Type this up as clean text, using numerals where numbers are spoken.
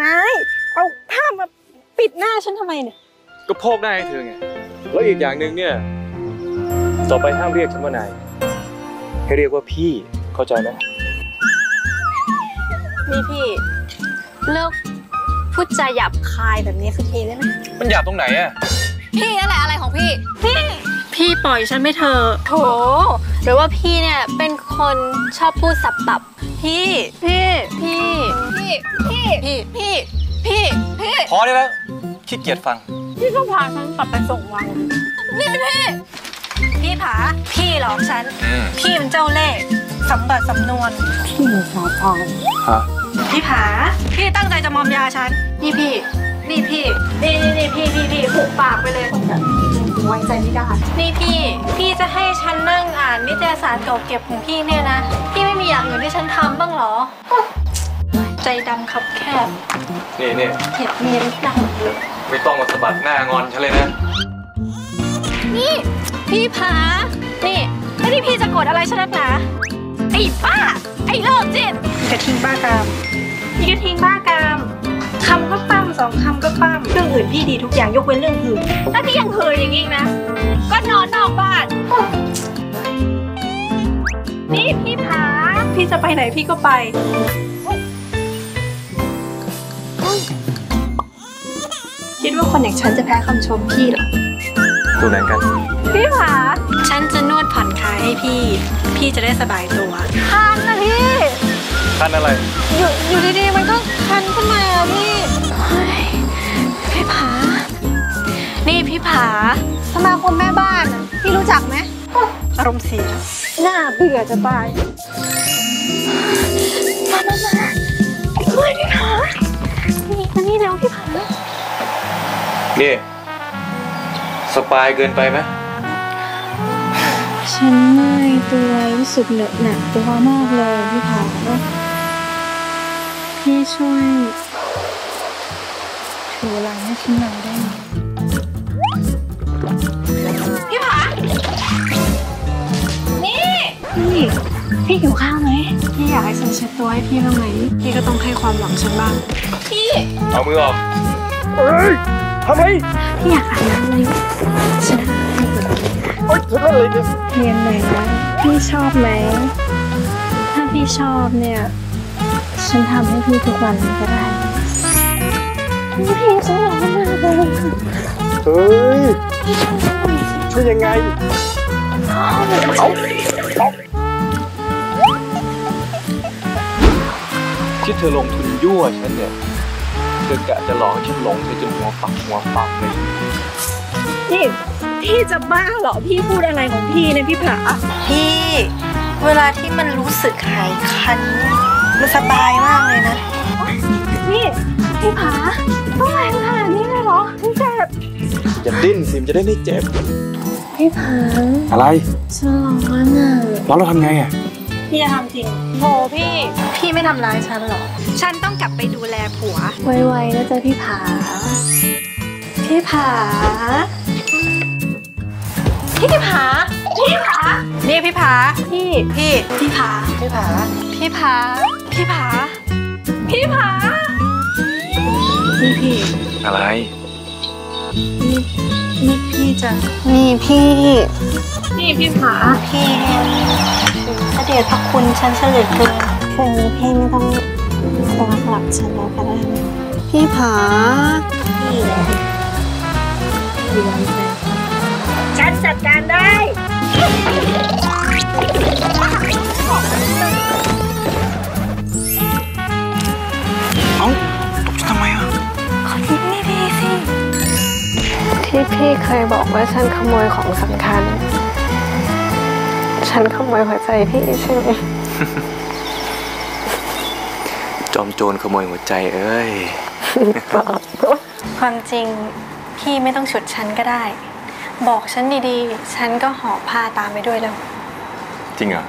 นายเอาผ้ามาปิดหน้าฉันทำไมเนี่ยก็โพกหน้าให้เธอไงแล้วอีกอย่างหนึ่งเนี่ยต่อไปห้ามเรียกฉันว่านายให้เรียกว่าพี่เข้าใจไหมนี่พี่เลิกพูดจาหยาบคายแบบนี้สักทีได้ไหมมันหยาบตรงไหนอะพี่นั่นแหละอะไรของพี่พี่ปล่อยฉันไม่เถอะโถหรือว่าพี่เนี่ยเป็นคนชอบพูดสับตับพี่พอได้แล้วขี้เกียจฟังพี่ก็พาฉันกลับไปส่งวังนี่พี่ผาพี่หลอกฉันพี่เป็นเจ้าเล่ห์สำบัดสำนวนพี่หนูสาวทองพี่ผาพี่ตั้งใจจะมอมยาฉันนี่พี่นี่พี่นี่พี่ผูกปากไปเลยผมแบบไว้ใจไม่ได้นี่พี่จะให้ฉันนั่งอ่านนิตยสารเก่าเก็บของพี่เนี่ยนะพี่ไม่มีอย่างอื่นที่ฉันทำบ้างหรอใจดำครับแคบนี่เห็ดเมียนดำเลยไม่ต้องมาสะบัดหน้างอนฉันเลยนะนี่พี่ผานี่ไม่ได้พี่จะโกรธอะไรฉันหรอกนะไอ้บ้าไอ้เลิกจิตกระทิงบ้ากามนี่กระทิงบ้ากามคำก็ปั้มสองคำก็ปั้มเรื่องอื่นพี่ดีทุกอย่างยกเว้นเรื่องหื่นถ้าพี่ยังหื่นอย่างนี้นะก็นอนนอกบ้านนี่พี่ผาพี่จะไปไหนพี่ก็ไปคิดว่าคนอย่างฉันจะแพ้คำชมพี่หรอดูแลกันพี่ผาฉันจะนวดผ่อนคลายให้พี่จะได้สบายตัวคันนะพี่คันอะไรอยู่ดีๆมันก็คันขึ้นมาพี่พี่ผานี่พี่ผาสมาคมแม่บ้านพี่รู้จักไหมอารมณ์เสียหน้าเบื่อจะตายมาช่วยพี่ผานี่แล้วพี่ผานี่สบายเกินไปไหมฉันไม่ตัวรู้สึกเหนอะหนักตัวมากเลยพี่ผาพี่ช่วยถูหลังให้ฉันหน่อยได้ไหมพี่ผานี่พี่หิวข้าวไหมพี่อยากให้ฉันเช็ดตัวให้พี่บ้างไหมพี่ก็ต้องให้ความหวังฉันบ้างพี่เอามือออกเอ้ยทำไมพี่อยากอาบน้ำเลยฉันโอ๊ยฉันเลยเรียนไหนวะพี่ชอบไหมถ้าพี่ชอบเนี่ยฉันทำให้พี่ทุกวันก็ได้พี่ฉันอยากมาเลยเฮ้ยช่วยยังไงที่เธอลงทุนยั่วฉันเนี่ยเธอกะจะหลอกให้ฉันหลงเธอจนหัวปักเลยนี่พี่จะบ้าเหรอพี่พูดอะไรของพี่เนี่ยพี่ผาพี่เวลาที่มันรู้สึกหายคันมันสบายมากเลยนะนี่พี่ผาต้องแรงขนาดนี้เลยเหรอฉันเจ็บอย่าดิ้นสิมันจะได้ไม่เจ็บพี่ผาอะไรฉันร้องอ่ะร้องแล้วทำไงอ่ะพี่จะทำจริงโหพี่ไม่ทำร้ายฉันหรอกฉันต้องกลับไปดูแลผัวไวๆนะจ๊ะพี่ผานี่พี่ผาพี่ผานี่พี่อะไรนี่พี่จะนี่พี่ผาพี่พระเดชพระคุณฉันเฉลิมเกินพี่ไม่ต้องหลับฉันแล้วก็ได้นะพี่ผาพี่แหละอยู่ไว้ใจฉันจัดการได้เอ้าตบฉันทำไมอ่ะขอคิดไม่ดีสิที่พี่เคยบอกว่าฉันขโมยของสำคัญฉันขโมยหัวใจพี่ใช่ไหมจอมโจรขโมยหัวใจเอ้ยความจริงพี่ไม่ต้องฉุดฉันก็ได้บอกฉันดีๆฉันก็ห่อผ้าตามไปด้วยแล้วจริงเหรอ